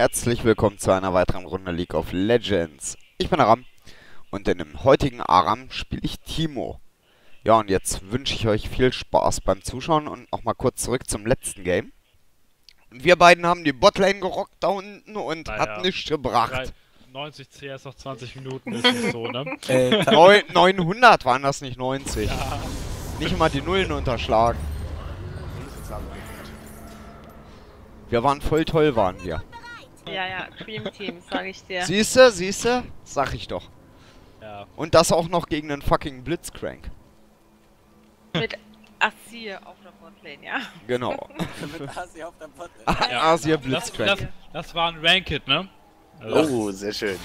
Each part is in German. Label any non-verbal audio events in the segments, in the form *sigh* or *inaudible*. Herzlich willkommen zu einer weiteren Runde League of Legends. Ich bin Aram und in dem heutigen Aram spiele ich Teemo. Ja, und jetzt wünsche ich euch viel Spaß beim Zuschauen und nochmal kurz zurück zum letzten Game. Wir beiden haben die Botlane gerockt da unten und hat nichts gebracht. 90 CS auf 20 Minuten ist nicht so, ne? 900 waren das, nicht 90. Ja. Nicht mal die Nullen unterschlagen. Wir waren voll toll, waren wir. Ja, Cream Team, sag ich dir. Siehste, sag ich doch. Ja. Und das auch noch gegen den fucking Blitzcrank. Mit Azir auf der Botlane, ja. Genau. Mit Azir auf der Botlane. Ja. Azir Blitzcrank. Das war ein Ranked, ne? Also oh, sehr schön.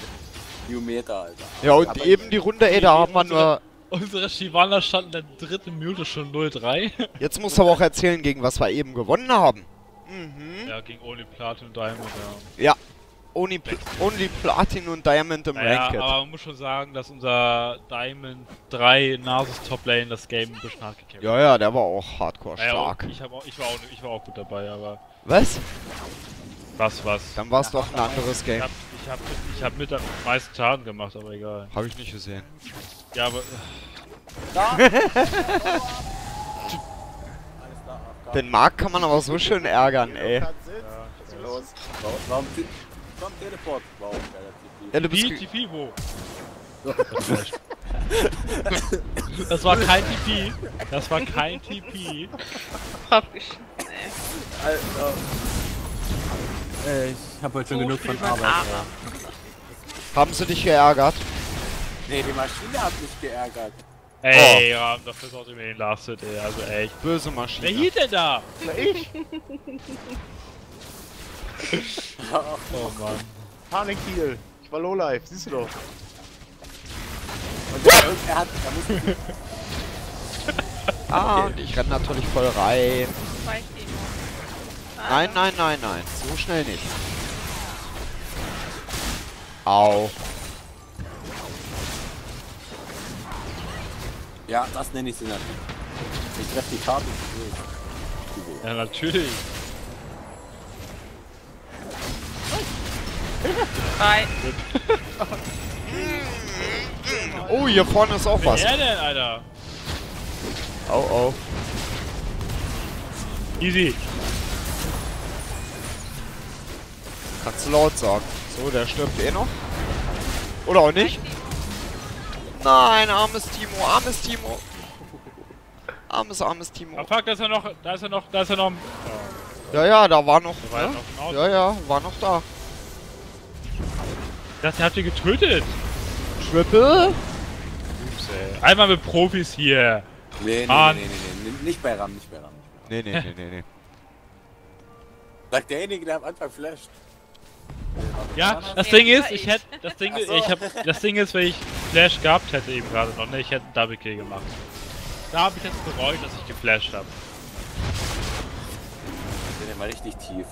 New Meta, Alter. Ja, und aber eben die Runde, ey, da haben wir nur... Unsere Shyvana standen in der dritten Minute schon 0-3. Jetzt musst du aber auch erzählen, gegen was wir eben gewonnen haben. Mhm. Ja, gegen Only Platin und Diamond, ja. Ja, Only Platin und Diamond im Ranked. Ja, aber man muss schon sagen, dass unser Diamond 3 Nasus Toplane das Game ein bisschen hart gekämpft hat. Ja, der war auch hardcore stark. Ja, ich war auch gut dabei, aber... Was? Was? Dann war es doch ein anderes Game. Ich hab mit am meisten Schaden gemacht, aber egal. Hab ich nicht gesehen. Ja, aber... Den Markt kann man aber so schön ärgern, ey. Ja, warum Teleport? Warum TP, wo? Das war kein TP. Das war kein TP. Hab ich. Alter. Ich hab heute schon genug von Arbeit. Haben sie dich geärgert? Nee, die Maschine hat mich geärgert. Ey, ja, dafür sollte ich mir den Last-Hit, ey, also echt. Böse Maschine. Wer hielt denn da? Ich? Oh Mann. Panik-Heal. Ich war Lowlife, siehst du doch. Und er hat... und ich renn natürlich voll rein. Nein. So schnell nicht. Au. Ja, das nenne ich Synergie. Ich treffe die Karte. Ja, natürlich. Hi. Oh, hier vorne ist auch was. Wer denn, Alter? Oh. Easy. Kannst du laut sagen. So, der stirbt eh noch. Oder auch nicht. Nein, armes Teemo. Armes Teemo. Aber fuck, da ist er noch. Ja, da war noch. Da war noch war noch da. Das habt ihr getötet. Triple? Ups, ey. Einmal mit Profis hier. Nee. Nicht bei Ram. Nee. Sagt derjenige, der am Anfang flasht. Ja, das Ding ist, wenn ich Flash gehabt hätte eben gerade noch, ne, ich hätte einen Double Kill gemacht. Da habe ich jetzt bereut, dass ich geflasht habe. Ich bin ja mal richtig tief.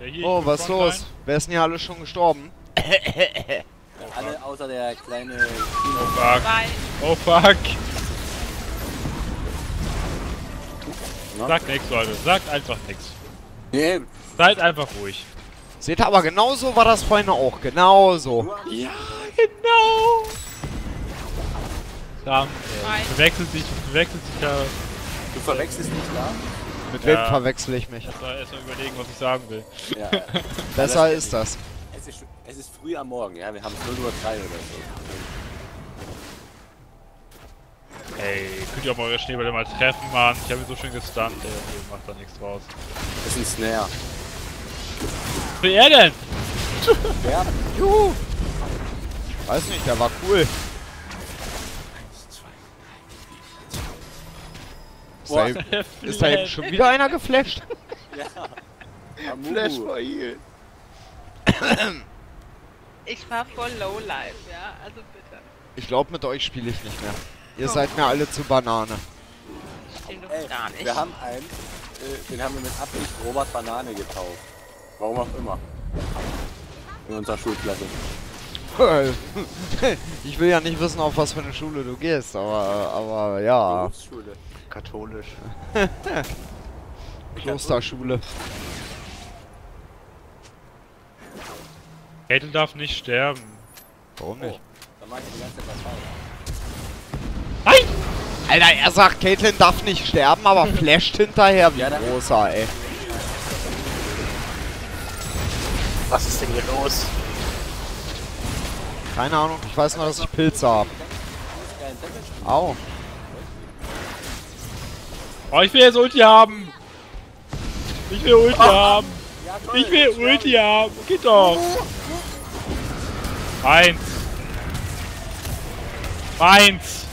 Ja, hier, oh, was ist los? Wer ist denn hier alle schon gestorben? Alle außer der kleine... Oh fuck! Sagt nichts, Leute, sagt einfach nichts. Nee. Seid einfach ruhig. Seht ihr, aber genauso war das vorhin auch. Genauso. Ja, genau. Sam, du verwechselst dich da. Du verwechselst mich da? Mit wem verwechsel ich mich? Ich erst mal überlegen, was ich sagen will. Ja. Besser ist das. Es ist früh am Morgen, ja. Wir haben 0:03 oder so. Ey, könnt ihr auch mal eure Schneebälle mal treffen, Mann. Ich habe ihn so schön gestunt, ey. Macht da nichts draus. Das ist ein Snare. Wer denn? Ja. Juhu. Weiß nicht, der war cool. Ist da eben schon wieder einer geflasht? Ja. Flash for heal. Ich war voll Lowlife, ja, also bitte. Ich glaube, mit euch spiele ich nicht mehr. Ihr seid mir alle zu Banane. Ich doch gar nicht. Wir haben einen, den haben wir mit Absicht Robert Banane getauft. Warum auch immer. In unserer Schulklasse. Ich will ja nicht wissen, auf was für eine Schule du gehst, aber ja. Berufsschule. Katholisch. Klosterschule. Caitlyn darf nicht sterben. Warum nicht? Dann mach ich die ganze Zeit was falsch. Nein! Alter, er sagt, Caitlyn darf nicht sterben, aber flasht hinterher wie ja, großer, ey. Was ist denn hier los? Keine Ahnung, ich weiß nur, dass ich Pilze habe. Au. Oh, ich will jetzt Ulti haben! Ich will Ulti haben! Ja, toll, ich will Ulti haben! Geht doch! Meins! Meins!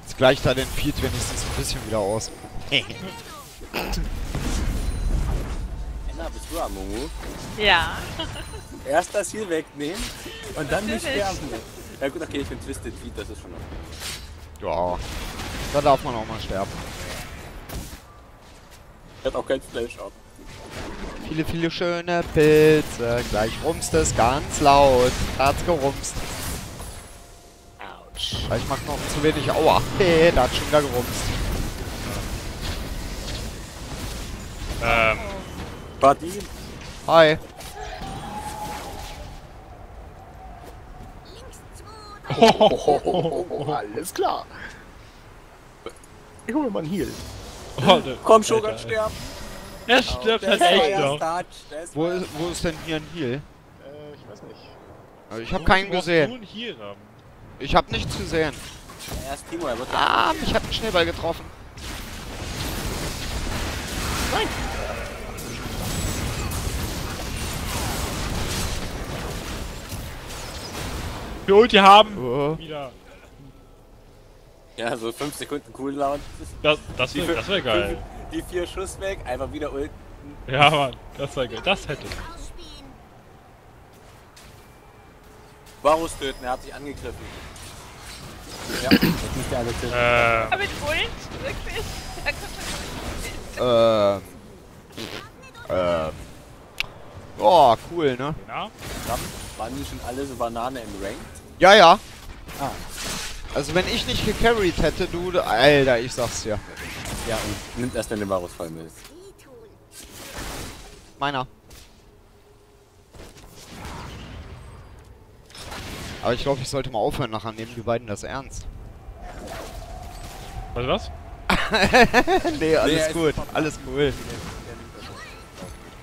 Jetzt gleicht er den Feed wenigstens ein bisschen wieder aus. Anna, bist du Amumu? Ja. Erst das hier wegnehmen und dann nicht sterben. Ja gut, okay, ich bin Twisted Fate, das ist schon okay. Ja, da darf man auch mal sterben. Ich hab auch kein Flash ab. Viele, viele schöne Pilze. Gleich rumst es ganz laut. Hat's gerumst. Ich mach noch zu wenig Aua. Hey, da hat schon wieder gerumst. Buddy. Hi. Oh, alles klar. Ich hole mal einen Heal. Oh, komm, Cho'Gath, sterb. Er stirbt halt echt doch. Wo ist denn hier ein Heal? Ich weiß nicht. Also, ich hab keinen gesehen. Ich hab nichts gesehen. Ja, erst Teemo, er wird mich hat ein Schneeball getroffen. Nein! Die Ulti haben! Oh. Wieder. Ja, so 5 Sekunden Cooldown. Das wäre geil. Die 4 Schuss weg, einfach wieder ulten. Ja, Mann, das wäre geil. Das hätte ich. Varus töten, er hat sich angegriffen. Ja, jetzt müsst ihr alle töten. Aber mit Ult? Wirklich? Da kommt er oh, cool, ne? Ja. Waren die schon alle so Banane im Ranked? Ja, ja. Ah. Also wenn ich nicht gecarried hätte, du... Alter, ich sag's dir. Ja, und nimmt erst deine Varus-Fall mit. Meiner. Aber ich glaube, ich sollte mal aufhören, nachher nehmen die beiden das ernst. Was? Nee, alles gut. Alles cool.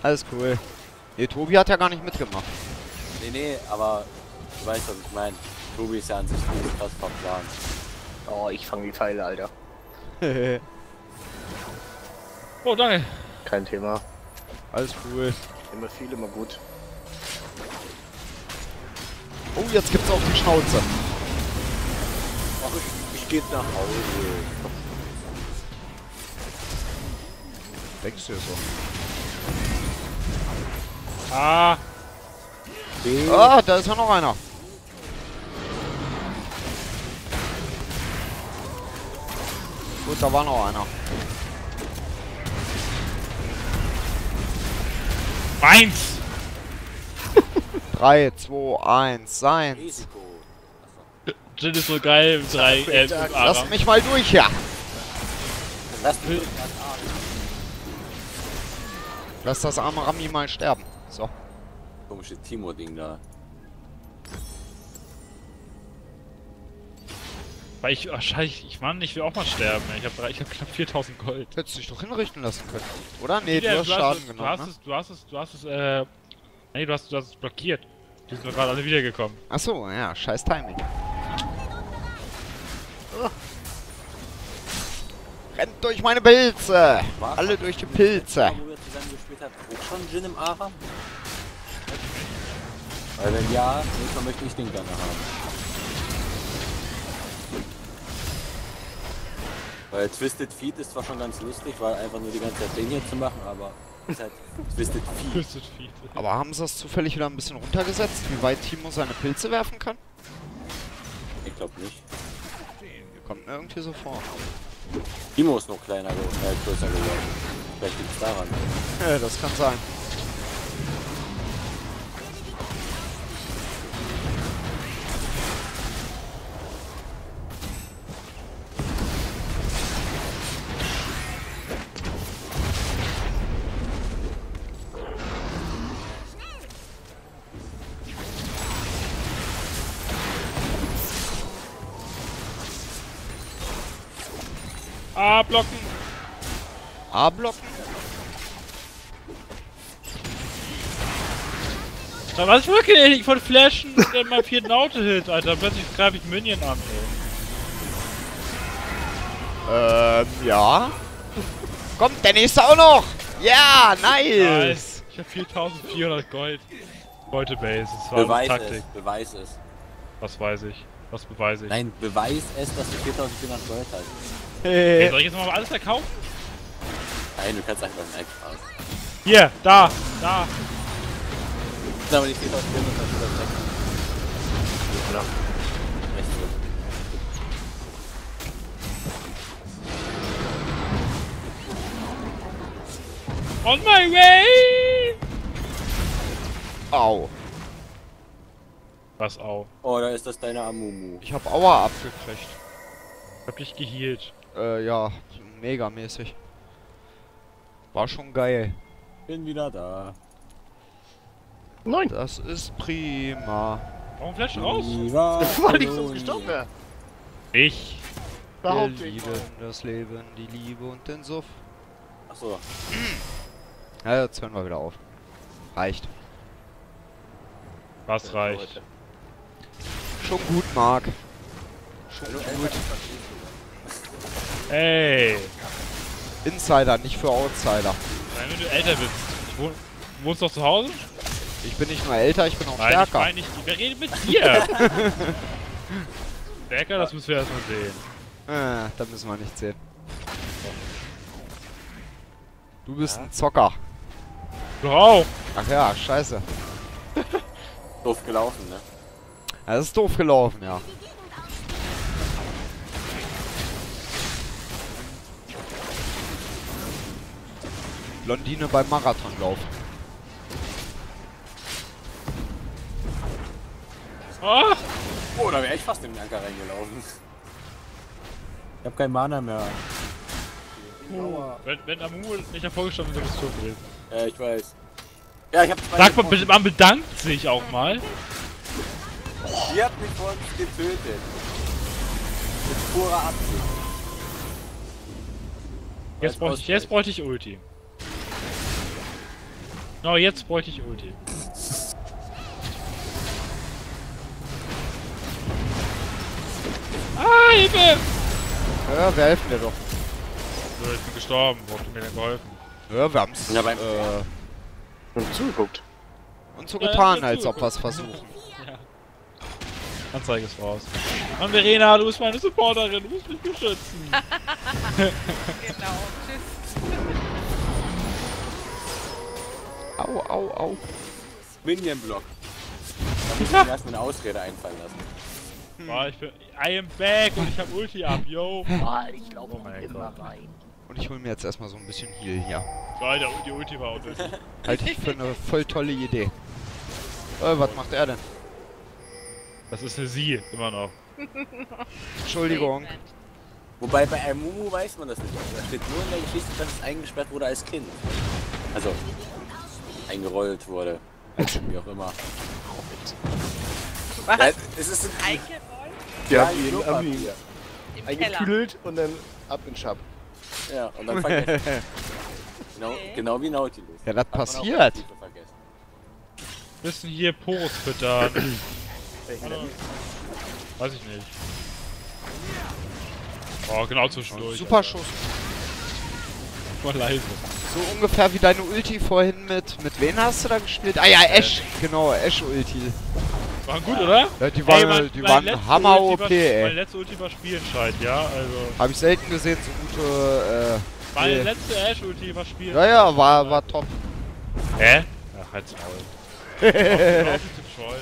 Alles cool. Nee, Tobi hat ja gar nicht mitgemacht. Nee, nee, aber du weißt, was ich meine. Tobi ist ja an sich nicht krass verplant. Oh, ich fange die Teile, Alter. Oh, danke. Kein Thema. Alles cool. Immer viel, immer gut. Oh, jetzt gibt's auch die Schnauze. Ach, ich geh nach Hause. Denkst du ja so. Ah! B. Ah, da ist ja noch einer. Gut, da war noch einer. Meins! 3, 2, 1, sein. Jhin ist so geil im 3, lass mich mal durch, ja. Lass mich durch. Lass das arme Rami mal sterben. So. Komische Teemo-Ding da. Weil ich, wahrscheinlich, Mann, ich will auch mal sterben. Ich hab knapp 4000 Gold. Hättest du dich doch hinrichten lassen können. Oder? Nee, du hast Schaden genommen. Nee, du hast es blockiert. Die sind gerade alle wiedergekommen. Achso, ja, scheiß Timing. Oh. Rennt durch meine Pilze! Alle durch die Pilze! Schon Jhin im Aram? Weil wenn ja, dann möchte ich den gerne haben. Weil Twisted Fate ist zwar schon ganz lustig, weil einfach nur die ganze Zeit den hier zu machen, aber... Twisted Fate. Aber haben sie das zufällig wieder ein bisschen runtergesetzt, wie weit Teemo seine Pilze werfen kann? Ich glaube nicht. Kommt mir irgendwie so vor. Teemo ist noch kleiner, größer geworden. Vielleicht liegt es daran. Ja, das kann sein. A blocken. A blocken. Da war ich wirklich von Flashen und dann mal 4 Nautilus, Alter. Plötzlich greife ich Minion an, ey. Ja. Kommt der nächste auch noch! Ja, yeah, nice! Ich hab 4400 Gold. Goldebase, das war Beweis eine Taktik. Beweis es. Was weiß ich? Was beweise ich? Nein, beweis es, dass du 4400 Gold hast. Hey, soll ich jetzt mal alles verkaufen? Nein, du kannst einfach nein Spaß. Hier, da, da. Na, aber die 4400 hast du dann weg. Genau. Recht zurück. On my way! Au. Was au? Oh, da ist das deine Amumu. Ich hab Aua abgekriegt. Ich hab dich geheilt. Ja, megamäßig. War schon geil. Bin wieder da. Nein! Das ist prima. Warum flash raus? Weil ich sonst gestorben wäre. Ich. Wir lieben das Leben, die Liebe und den Suff. Achso. Ja, jetzt hören wir wieder auf. Reicht. Was reicht? Schon gut, Marc. Schon gut. Ey. Insider, nicht für Outsider. Nein, wenn du älter bist. Du wohnst doch zu Hause? Ich bin nicht nur älter, ich bin auch stärker. Nein, ich meine nicht. Wir reden mit dir. Stärker, das müssen wir erstmal sehen. Ah, das müssen wir nicht sehen. Du bist ein Zocker. Wow. Ach ja, scheiße. Doof gelaufen, ne? Ja, das ist doof gelaufen, ja. Blondine beim Marathonlauf. Ah. Oh, da wäre ich fast in den Anker reingelaufen. Ich hab kein Mana mehr. Wenn Amumu nicht hervorgestanden ist, dann bist du tot gewesen. Ja, ich weiß. Ja, ich hab zwei. Sag mal, man bedankt sich auch mal. Die hat mich vor uns getötet. Mit purer Absicht. Jetzt bräuchte ich Ulti. No, jetzt bräuchte ich Ulti. Ah, Hilfe! Ja, wir helfen dir doch. So, ich bin gestorben. Wo habt ihr mir denn geholfen? Ja, wir haben's. Ja, und zugeguckt. Und so getan, ja, als ob wir es versuchen. Ja. Anzeige ist raus. Mann, Verena, du bist meine Supporterin, du musst mich beschützen. Genau, tschüss. Au, au, au. Minion-Block. Ich hab mir erst eine Ausrede einfallen lassen. Boah, ich bin. I am back und ich hab Ulti ab, yo. Boah, ich laufe immer rein. Und ich hol mir jetzt erstmal so ein bisschen Heal hier. Alter, die Ulti war auch durch. Halte ich für eine voll tolle Idee. Was macht er denn? Das ist eine Sie, immer noch. Entschuldigung. Wobei bei Amumu weiß man das nicht. Das steht nur in der Geschichte, dass es eingesperrt wurde als Kind. Also, eingerollt wurde. Wie auch immer. Was? Ja, es ist ein ja, Klopapier. Eingekühlt und dann ab in Schab. Ja, und dann vergessen. Genau wie Nautilus. Ja, das passiert. Müssen hier Poros füttern. Weiß ich nicht. Oh, genau zwischendurch. Super Alter. Schuss. Voll leise. So ungefähr wie deine Ulti vorhin mit. Mit wen hast du da gespielt? Ah ja, Ash. Genau, Ash-Ulti. Waren gut, oder? Ja, die waren, waren Hammer-OP, ey. Meine letzte Ulti war spielentscheidend, ja, also... Hab ich selten gesehen, so gute, meine letzte Ash-Ulti war spielentscheidend. Ja, ja, war top. Hä? Ach, halt's Maul.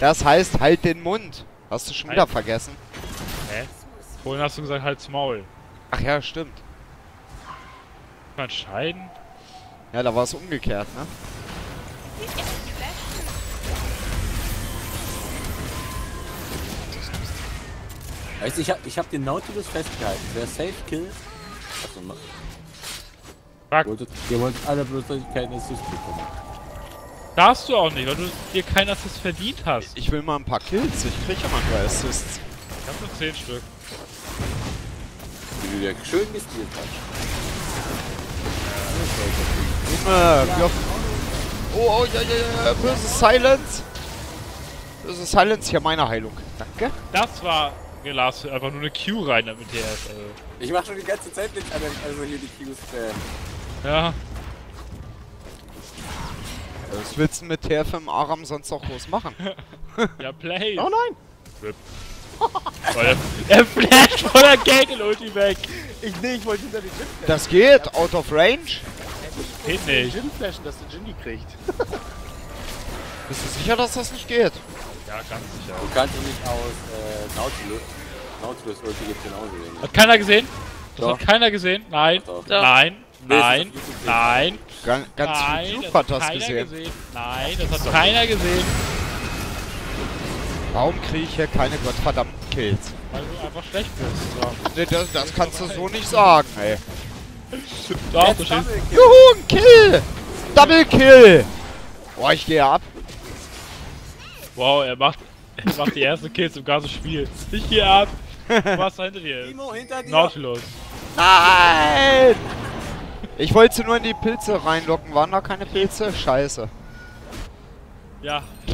Das heißt, halt den Mund. Hast du schon wieder vergessen. Hä? Vorhin hast du gesagt, halt's Maul. Ach ja, stimmt. Kann man scheiden? Ja, da war es umgekehrt, ne? Weißt du, ich hab den Nautilus festgehalten. Der Safe-Kill... Achso, mach. Fuck. Ihr wollt alle bloß keinen Assist bekommen. Darfst du auch nicht, weil du dir keinen Assist verdient hast. Ich will mal ein paar Kills. Ich krieg ja mal ein paar Assists. Ich hab nur 10 Stück. Wie du dir schön gespielt hast. Oh, ja, ja, ja. Böse Silence. Böse Silence. Hier meine Heilung. Danke. Das war gelassen. Einfach nur eine Q rein damit hier. Ich mach schon die ganze Zeit nichts anderes, also hier die Qs. Ja. Was willst du mit TF im Aram sonst auch groß machen? Ja, play. Oh nein! RIP. Er flasht von der Gagel-Ulti weg! Ich wollte hinter die Jhin flashen. Das geht, ja. Out of range? Geht nicht. Jhin flashen, dass du Jhin kriegt. Bist du sicher, dass das nicht geht? Ja, ganz sicher. Du kannst ihn nicht aus Nautilus. Nautilus-Ulti gibt's genauso wenig. Hat keiner gesehen? Das doch. Hat keiner gesehen? Nein, doch. Nein. Nein, nein, ganz YouTube hat das gesehen. Nein, das hat keiner gesehen. Warum kriege ich hier keine gottverdammten Kills? Weil du einfach schlecht bist. Nee, das kannst du so nicht sagen, ey. Doch, du schießt. Juhu, ein Kill! Double Kill! Boah, ich gehe ab. Wow, er macht die ersten Kills im ganzen Spiel. Ich gehe ab. Was hinter dir ist? Nautilus. Nein! Ich wollte sie nur in die Pilze reinlocken. Waren da keine Pilze? Scheiße. Ja, du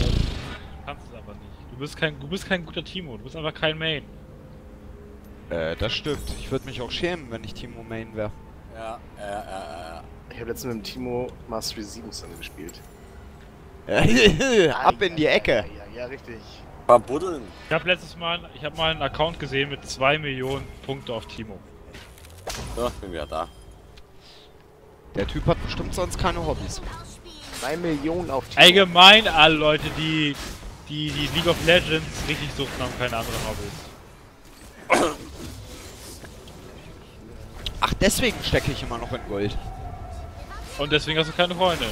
kannst es aber nicht. Du bist kein guter Teemo. Du bist einfach kein Main. Das stimmt. Ich würde mich auch schämen, wenn ich Teemo Main wäre. Ja, ich habe letztens mit dem Teemo Mastery 7 gespielt. Ab in die Ecke. Ja, richtig. Verbuddeln. Ich habe letztes Mal, mal einen Account gesehen mit 2 Millionen Punkte auf Teemo. So, bin wieder da. Der Typ hat bestimmt sonst keine Hobbys. 2 Millionen auf Teemo. Allgemein alle Leute, die League of Legends richtig suchen, haben keine anderen Hobbys. Ach, deswegen stecke ich immer noch in Gold. Und deswegen hast du keine Freunde.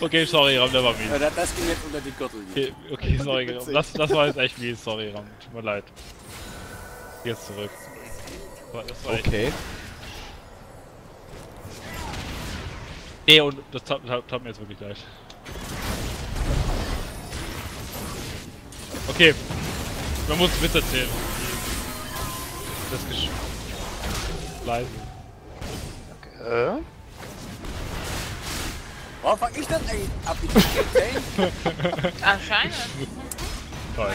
Okay, sorry, Ram, der war mies. Das ging jetzt unter die Gürtel. Okay, sorry, Ram. Das war jetzt echt mies, sorry, Ram. Tut mir leid. Jetzt zurück. Okay. Nee, und das tat mir jetzt wirklich leid. Okay. Man muss Witz erzählen. Das geschieht. Leise. Okay. Warum fang ich das eigentlich ab? Anscheinend. Toll.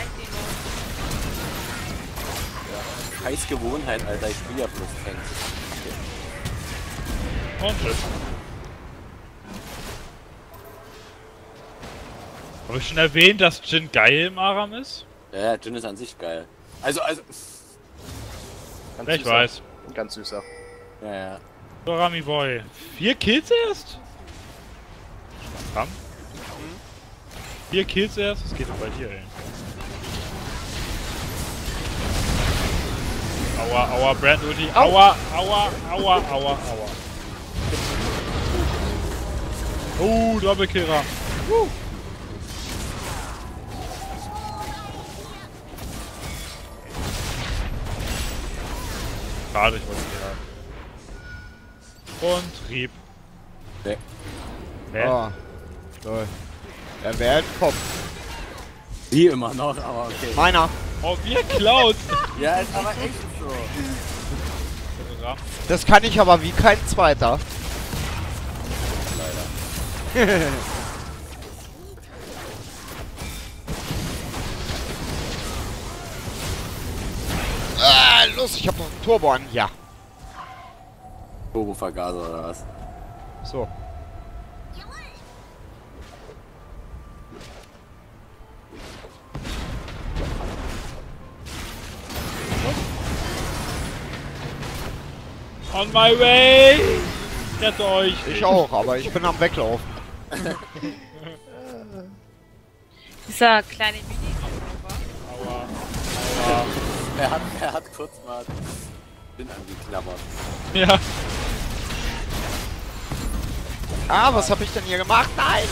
Scheiß Gewohnheit, Alter, ich spiele ja bloß Tanks. Und tschüss. Hab ich schon erwähnt, dass Jhin geil im Aram ist? Ja, Jhin ist an sich geil. Also... Ganz ich süßer. Weiß. Ganz süßer. Ja. So, Rami Boy. 4 Kills erst? Ram? 4 Kills erst? Das geht doch bei dir, ey. Aua, aua, Brand Ulti, aua, aua, aua, aua, aua. Oh, Doppelkiller. Schade, ich wollte ihn haben. Und Rieb. Nee. Oh, toll. Er wäre ein Kopf. Wie immer noch, aber okay. Meiner. Oh, wir klaut! Ja, ist aber echt so. Das kann ich aber wie kein zweiter. Leider. Los, ich hab noch einen Turbo an. Ja. Turbovergaser oder was? So. On my way! Ich rette euch! Ich auch, aber ich bin am Weglaufen. Dieser kleine Mini-Koffer. Aua. Aua. Er hat kurz mal den angeklammert. Ja. Ah, was hab ich denn hier gemacht? Nein!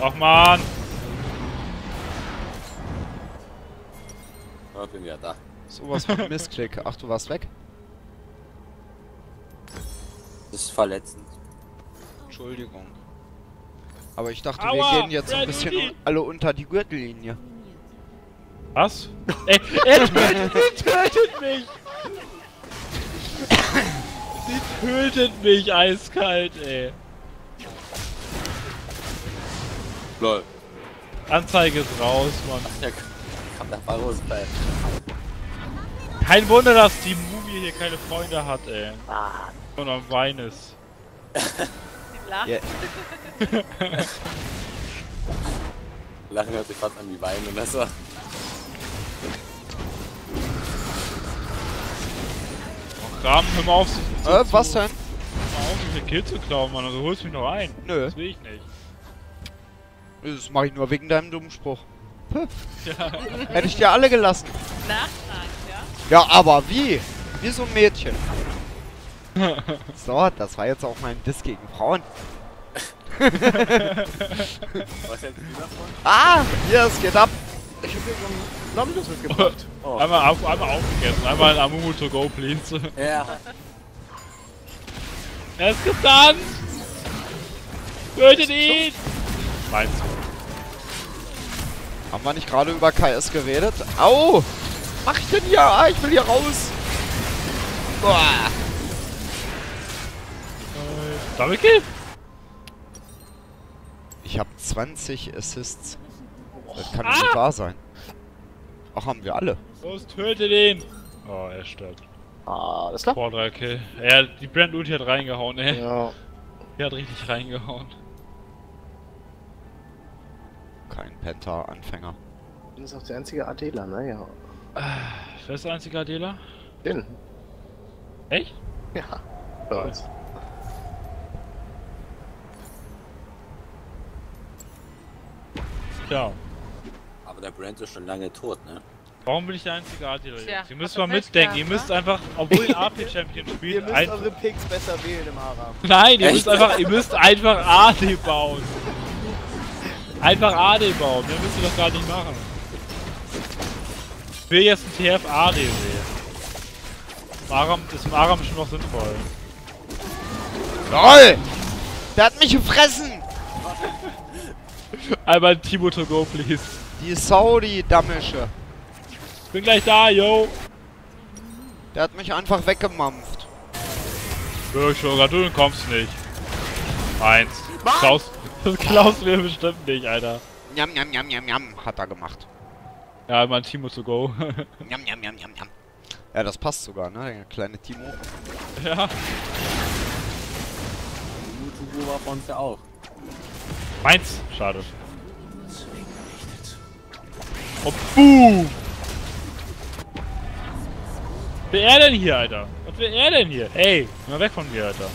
Ach man! Ich bin wieder da. So was von Missklick. Ach, du warst weg? Das ist verletzend. Entschuldigung. Aber ich dachte, aua, wir gehen jetzt ein bisschen alle unter die Gürtellinie. Was? Ey, er tötet mich! Sie tötet mich eiskalt, ey. Lol. Anzeige ist raus, Mann. Ja, komm, da war los, ey. Kein Wunder, dass die Mumie hier keine Freunde hat, ey. Und am Wein ist. Sie lacht. Yeah. *laughs* Lachen hört sich fast an wie Wein und das war. Rahmen, hör mal auf, was denn? Hör mal auf, den Kill zu klauen, Mann, also holst mich noch ein. Nö. Das will ich nicht. Das mach ich nur wegen deinem dummen Spruch. Ja. Hätte ich dir alle gelassen. Nachtrag, ja? Ja, aber wie? Wie so ein Mädchen. So, das war jetzt auch mein Diss gegen Frauen. Was hältst du davon? Ah, hier, es geht ab. Ich hab hier so einen Nautilus mitgebracht. Oh. Einmal aufgegessen, einmal ein Amumu to go, please. Ja. Er ist getanzt! Tötet ihn! Meinst du? Haben wir nicht gerade über KS geredet? Au! Mach ich denn hier? Ah, ich will hier raus! Boah! Double Kill! Ich hab 20 Assists. Das kann nicht wahr sein. Ach, haben wir alle. Los, töte den! Oh, er stirbt. Ah, das klappt. 3 Kill. Ja, die Brand Ulti hat reingehauen, ey. Ja. Die hat richtig reingehauen. Kein Penta-Anfänger. Du bist auch der einzige ADler, naja. Wer ist der einzige ADler? Den. Echt? Ja. Bei uns. Ja. Aber der Brand ist schon lange tot, ne? Warum bin ich der einzige ADler? Tja, ihr müsst mal mitdenken, ihr müsst einfach, obwohl ihr AP-Champion spielt, ihr müsst eure Picks besser wählen im Aram. Nein, ihr müsst einfach AD bauen. Einfach AD bauen, mehr müsst ihr das gar nicht machen. Ich will jetzt ein TF AD sehen. Aram ist im Aram schon noch sinnvoll. LOL! Der hat mich gefressen! Einmal Teemo to go, please. Die Saudi-Damische. Ich bin gleich da, yo. Der hat mich einfach weggemampft. Bürger, du kommst nicht. Eins. Das klaust mir bestimmt nicht, Alter. Njam, njam, njam, njam, njam, hat er gemacht. Ja, einmal Teemo to go. Njam, njam, njam, njam, njam. Ja, das passt sogar, ne? Der kleine Teemo. Ja. Teemo war von uns ja auch. Meins! Schade. Oh, boom! Was will er denn hier, Alter? Was will er denn hier? Ey, geh mal weg von mir, Alter.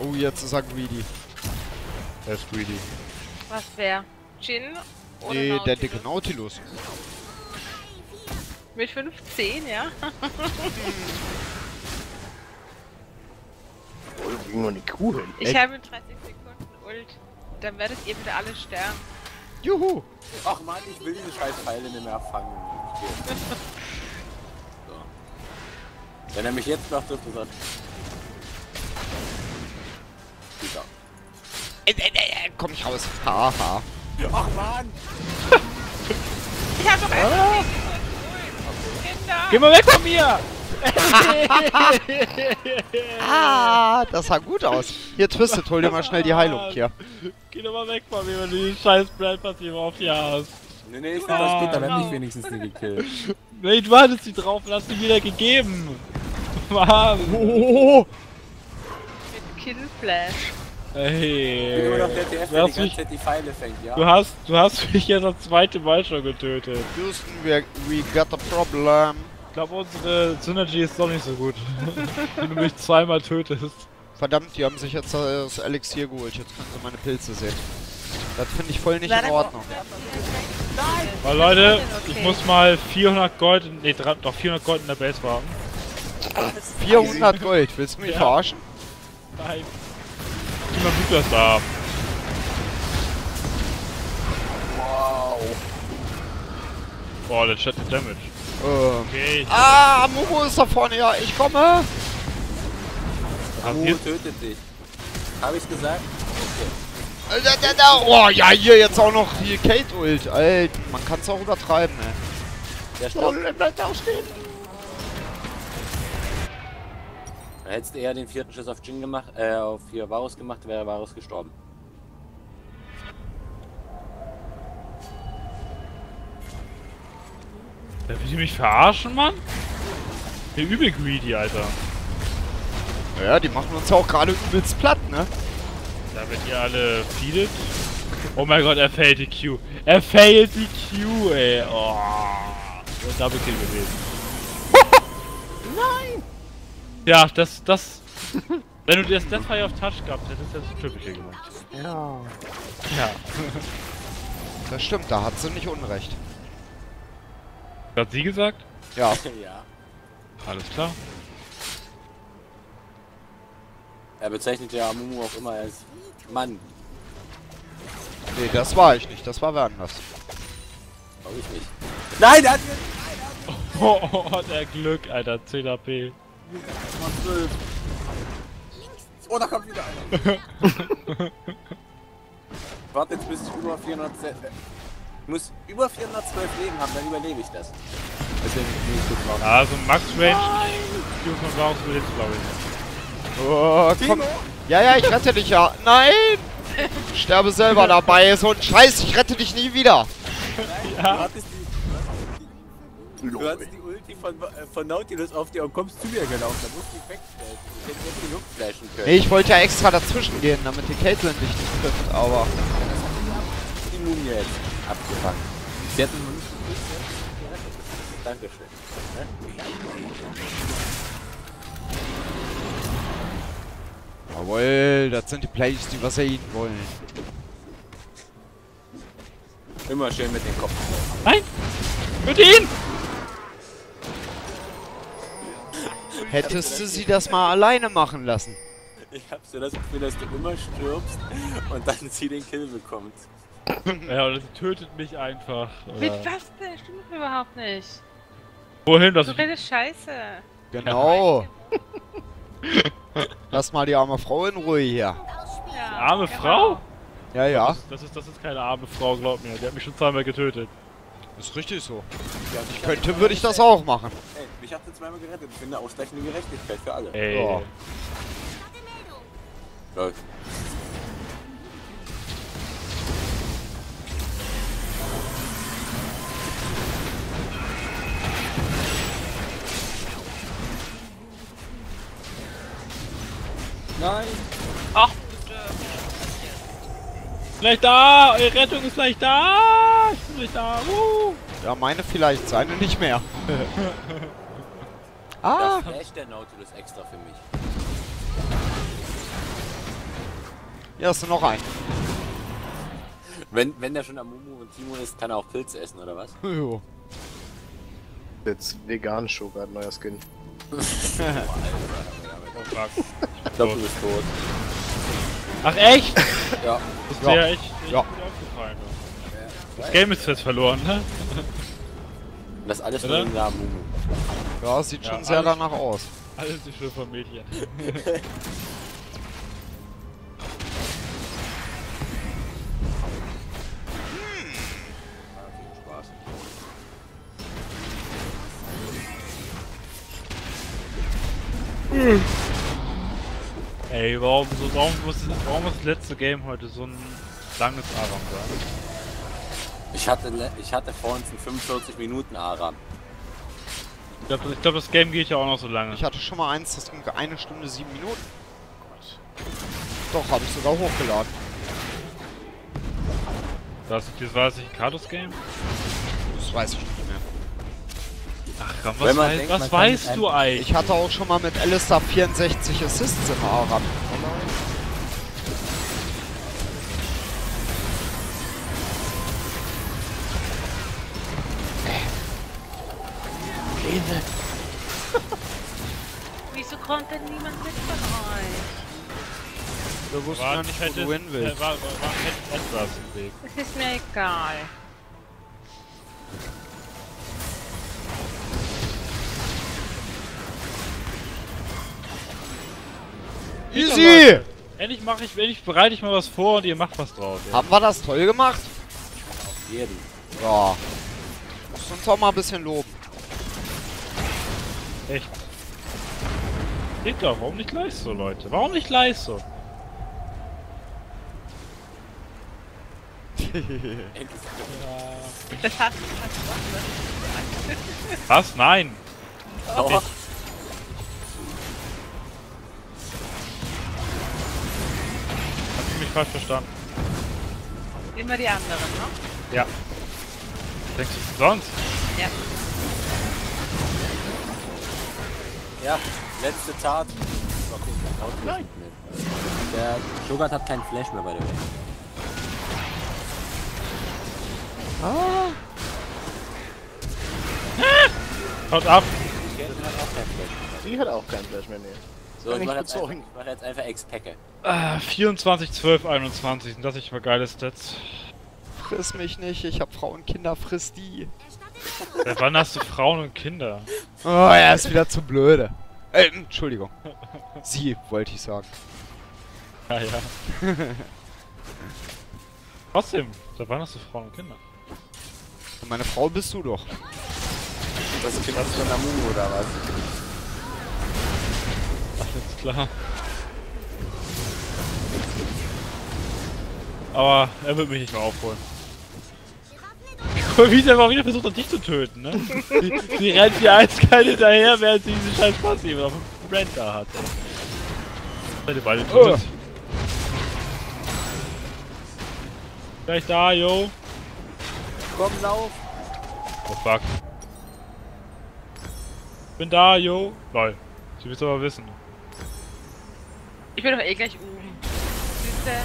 Oh, jetzt ist er greedy. Er ist greedy. Was wer? Jhin oder nee, Nautilus? Der dicke Nautilus. Mit 15, ja? Ich habe in 30 Sekunden Ult. Dann werdet ihr wieder alle sterben. Juhu! Ach man, ich will diese scheiß Pfeile nicht mehr fangen. So. Wenn er mich jetzt macht, wird er gesagt. Komm ich raus. Haha. Ha. Ach man! Ich hab doch einfach nicht so Kinder! Geh mal weg von mir! Ah, das sah gut aus. Hier, Twisted, hol dir mal schnell die Heilung hier. Geh doch mal weg von mir, wenn du die scheiß Brand-Passive auf dir hast. Nee, nee, ich das geht, dann hab ich wenigstens die gekillt. Nee, du hattest die drauf und hast die wieder gegeben. Mann. Oh. Mit Killflash. Ey. Nur noch der TF, der die ganze Zeit die Pfeile fängt, ja? Du hast mich ja das zweite Mal schon getötet. Houston, we got a problem. Ich glaube, unsere Synergy ist doch nicht so gut, wenn du mich zweimal tötest. Verdammt, die haben sich jetzt das Elixier geholt, jetzt können sie meine Pilze sehen. Das finde ich voll nicht in Ordnung. Weil Leute, ich muss mal 400 Gold, nee, doch 400 Gold in der Base haben. 400 Gold, willst du mich verarschen? Nein. Ich will mal Blutglas da haben. Wow. Boah, das shut the damage. Okay. Ah, Amumu ist da vorne, ja, ich komme! Amumu tötet dich. Hab ich's gesagt? Okay. Oh, ja, hier jetzt auch noch die Caitlyn. Alter, man kann's auch übertreiben, ey. Der Stollen bleibt da stehen. Hättest du eher den vierten Schuss auf Jhin gemacht, auf hier Varus gemacht, wäre Varus gestorben. Da will ich mich verarschen, Mann? Der übel greedy, Alter. Ja, die machen uns ja auch gerade übelst platt, ne? Da wird ihr alle feedet. Oh mein Gott, er failt die Q. Er failt die Q, ey. Oh. Und Double Kill gewesen. Nein! Ja, das. Wenn du das Fire of Touch gehabt hättest, hättest du Triple Kill gemacht. Ja. Ja. Das stimmt, da hat sie nicht unrecht. Hat sie gesagt? Ja. Ja. Alles klar. Er bezeichnet ja Amumu auch immer als Mann. Nee, das war ich nicht, das war wer anders. Glaube ich nicht. Nein, der hat mir... Oh, der Glück, Alter, 10 AP. Oh, da kommt wieder einer. Warte jetzt, bis ich über 412... Ich muss über 412 Leben haben, dann überlebe ich das. Deswegen bin ich gut drauf. Also Max Range, Q von Varus will jetzt, glaube ich. Oh, komm. Teemo? Ja, ich rette dich ja. Nein! Ich sterbe selber dabei, so ein Scheiß, ich rette dich nie wieder. Nein, ja. Du hattest die Ulti von Nautilus auf dir und kommst zu mir gelaufen, da musst du dich wegstellen. Ich hätte jetzt die Luft flashen können. Nee, ich wollte ja extra dazwischen gehen, damit die Caitlyn dich nicht trifft, aber... Die Mumie jetzt abgefangen. Sie hatten noch nicht so gut, ne? Dankeschön. Ne? Jawohl, das sind die Plays, die was er ihnen wollen. Immer schön mit dem Kopf. Nein! Mit ihn! Hättest du sie das mal alleine machen lassen? Ich hab so das Gefühl, dass du immer stirbst und dann sie den Kill bekommt. Ja, oder sie tötet mich einfach. Oder? Mit was denn? Stimmt überhaupt nicht. Wohin? Das du redest Scheiße. Genau. Lass mal die arme Frau in Ruhe hier. Ja, arme genau. Frau? Ja, ja. Das ist keine arme Frau, glaub mir. Die hat mich schon zweimal getötet. Das ist richtig so. Ja, ich könnte, würde ich das auch machen. Ey, mich hat sie zweimal gerettet. Ich finde ausreichende Gerechtigkeit für alle. Ey. Oh. Läuft. Nein. Ach, bitte. Vielleicht da. Eure Rettung ist gleich da. Da. Ja, meine vielleicht, seine nicht mehr. Ah! Das flasht der Nautilus extra für mich. Ja, hast du noch einen. Wenn der schon Amumu und Teemo ist, kann er auch Pilz essen, oder was? Jo. Jetzt vegan Cho'Gath, neuer Skin. Oh, Alter. Ich glaube, du bist tot. Ach, echt? Ja. Das ist ja echt aufgefallen. Das Game ist jetzt verloren, ne? Das alles nur im Namen. Ja, sieht schon sehr danach aus. Alles die Schuld von Mädchen. Ey, warum muss das letzte Game heute so ein langes Aram sein? Ich hatte vor uns einen 45 Minuten Aram. Ich glaub, das Game geht ja auch noch so lange. Ich hatte schon mal eins, das ging 1 Stunde 7 Minuten. Gott. Doch, habe ich sogar hochgeladen. War das nicht ein Kratos-Game? Das weiß ich nicht mehr. Ach komm, was weißt du eigentlich? Ich hatte auch schon mal mit Alistar 64 Assists im Aram. Wieso kommt denn niemand mit von euch? Wir wussten ja nicht, wo du hin willst. War im Weg. Es ist mir egal. Easy! Endlich bereite ich mal was vor und ihr macht was draus. Ey. Haben wir das toll gemacht? Auf jeden. Ja. Musst uns auch mal ein bisschen loben. Echt? Digga, warum nicht gleich so, Leute? Warum nicht gleich so? Das hat was? Was? Nein! Oh. Hast du mich falsch verstanden? Immer die anderen, ne? Ja. Denkst du sonst? Ja. Ja, letzte Tat. Mal gucken, Nein. Der Cho'Gath hat keinen Flash mehr bei der Welt. Ah. Haut ab! Sie hat auch keinen Flash mehr, ne. So, ich mach jetzt einfach Ex-Packe. 24, 12, 21, sind das nicht mal geile Stats? Friss mich nicht, ich hab Frauen und Kinder, friss die. Seit wann hast du Frauen und Kinder? Oh, er ist wieder zu blöde. Entschuldigung. Sie, wollte ich sagen. Ja, ja. Trotzdem, seit wann hast du Frauen und Kinder? Und meine Frau bist du doch. Das ist von Amumu oder was? Alles klar. Aber er wird mich nicht mehr aufholen. Wie sie einfach wieder versucht hat, dich zu töten, ne? sie rennt die eiskalt hinterher, während sie diesen scheiß Passiv auf dem Brand da hat. Seid ihr beide tot? Gleich da, yo! Komm, lauf! Oh fuck. Ich bin da, yo! Lol. Sie will's aber wissen. Ich bin doch eh gleich oben. Bitte.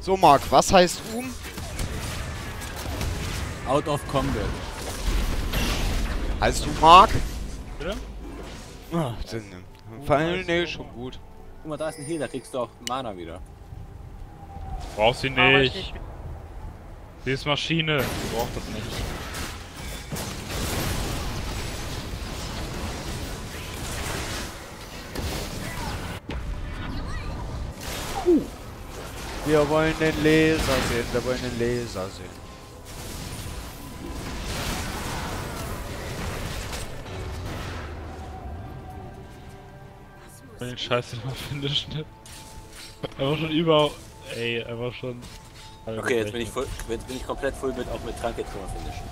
So, Marc, was heißt Out of Combat. Heißt du Marc? Bitte? Ach, nee, schon gut. Guck mal, da ist ein Heal, da kriegst du auch Mana wieder. Brauchst sie nicht. Sie ist Maschine, du brauchst das nicht. Wir wollen den Laser sehen, wir wollen den Laser sehen. Wenn den Scheiß immer finde, Schnitt. Er war schon über... Ey, er war schon... Okay, jetzt bin ich voll, jetzt bin ich komplett voll mit, auch mit Trank jetzt nochmal finishen.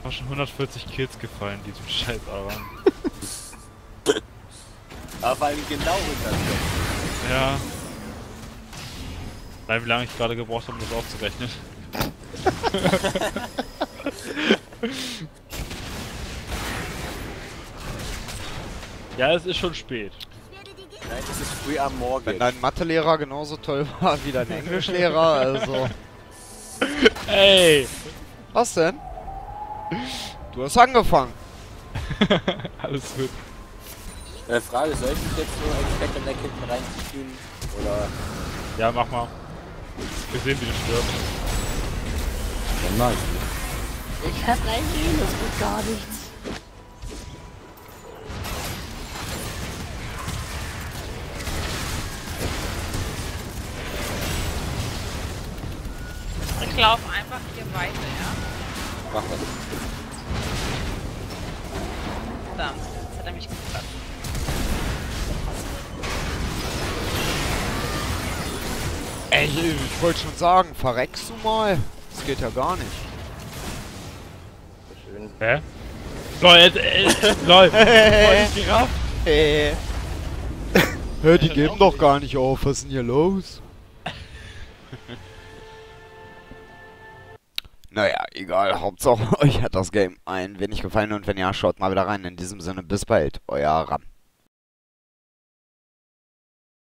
Ich war schon 140 Kills gefallen, diesem Scheiß Aram. Aber vor allem genau 100. Ja. Nein, wie lange ich gerade gebraucht habe, um das aufzurechnen. Ja, es ist schon spät. Nein, es ist früh am Morgen. Wenn dein Mathelehrer genauso toll war wie dein Englischlehrer, also... Ey! Was denn? Du hast angefangen. Alles gut. Frage, soll ich mich jetzt so Expect and Deck hinten reinziehen? Oder... Ja, mach mal. Wir sehen, wie du stirbst. Ja, nein. Ich hab reingehen, das wird gar nichts. Ich lauf einfach hier weiter, ja? Mach das. Verdammt, jetzt hat er mich gefragt. Ey, ich wollte schon sagen, verreckst du mal? Das geht ja gar nicht. Schön. Hä? Lol, lol. Hey. Hör, die geben doch gar nicht auf. Was ist denn hier los? Naja, egal. Hauptsache euch hat das Game ein wenig gefallen und wenn ja, schaut mal wieder rein. In diesem Sinne, bis bald. Euer Aram.